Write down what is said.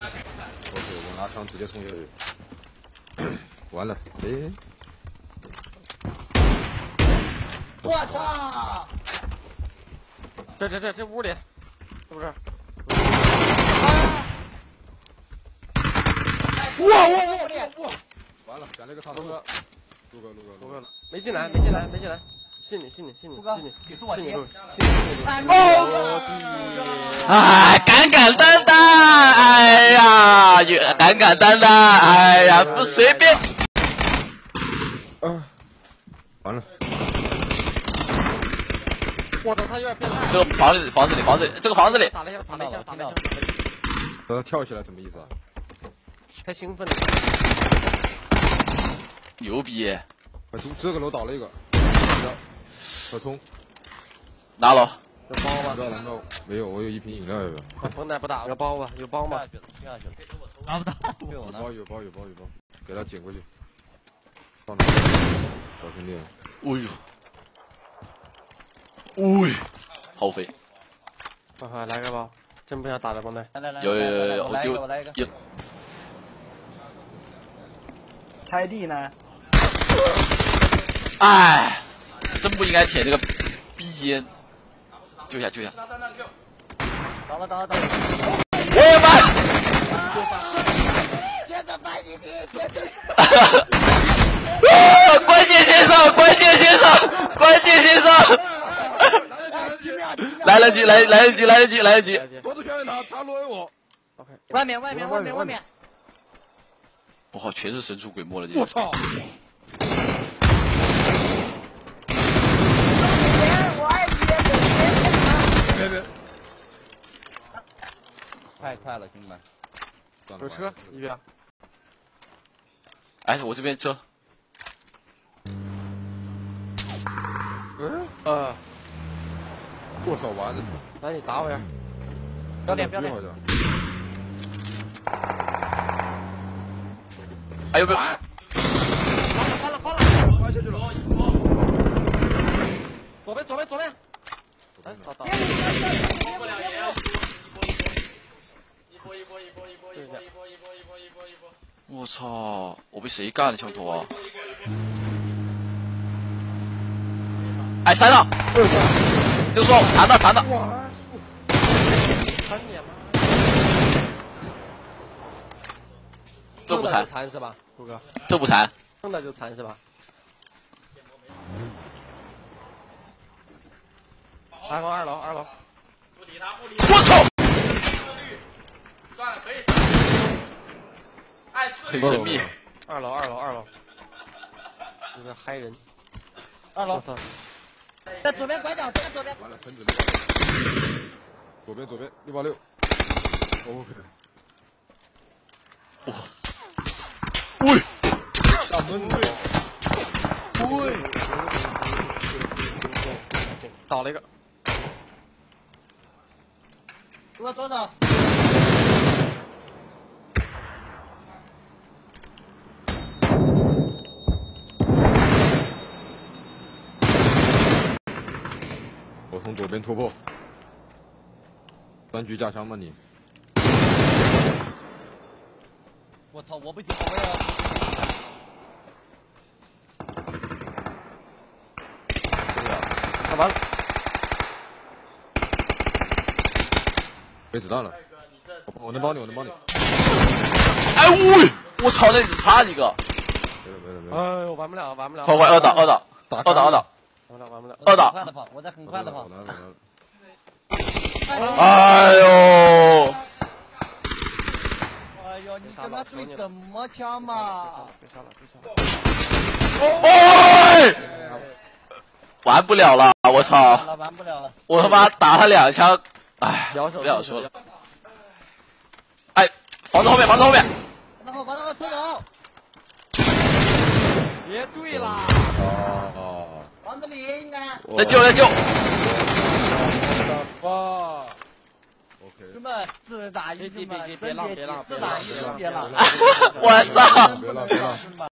我拿枪直接冲下去，完了！我操！这屋里，是不是？我完了，捡了个大哥，陆哥，没进来，信你，信你！啊，敢担，哎呀，敢担，哎呀，不随便。完了！我操，他有点变态。这个房子里，这个房子里。打了一下。跳起来什么意思啊？太兴奋了！牛逼！这个楼倒了一个，可冲！拿楼。有包吧？难道没有？我有一瓶饮料要不要？冯奶不打了。有包吧？有包吗？下去了。拿不到。有包。给他捡过去。放哪？找兄弟。哎呦！喂，好肥！快快来个包！真不想打了，冯奶。来。有，我丢。有。拆地呢？哎，真不应该舔这个逼烟。救一下！打了！我也搬！关键先生！来得及！我都选他，他轮我。OK， 外面！我靠，全是神出鬼没了！我操！太快了，兄弟们！有车一边。哎，我这边车。多少丸子？来，你打我呀！不要脸！哎呦！翻了！翻下去了！左边！一波！我操！我被谁干了枪头啊？哎，山上！六叔，残的！残你妈！这不残是吧，胡哥？这不残？碰到就残是吧？二楼！不理他！我操！算了，可以。很神秘。二楼！有点嗨人。二楼。在左边拐角，在左边。完了，喷子。左边，186。OK。哇！喂！大喷子！喂！倒了一个。我左手，我从左边突破，三局加强吧你。我操，我不行了。对呀，干完了。没子弹了，我能帮你。哎喂，我操，那你趴一个。没了。哎呦，玩不了。快二打。玩不了。二打。我在很快的跑。来。哎呦，你跟他对什么枪嘛？别杀了。哎！玩不了了，我操！玩不了了。我他妈打他2枪。哎，不要说了。哎，房子后面。房子后，推走。别对了。哦。房子里应该。再救。哇。OK。哥们，4打1，哥们，别浪，别浪，4打1，别浪。我操！别浪。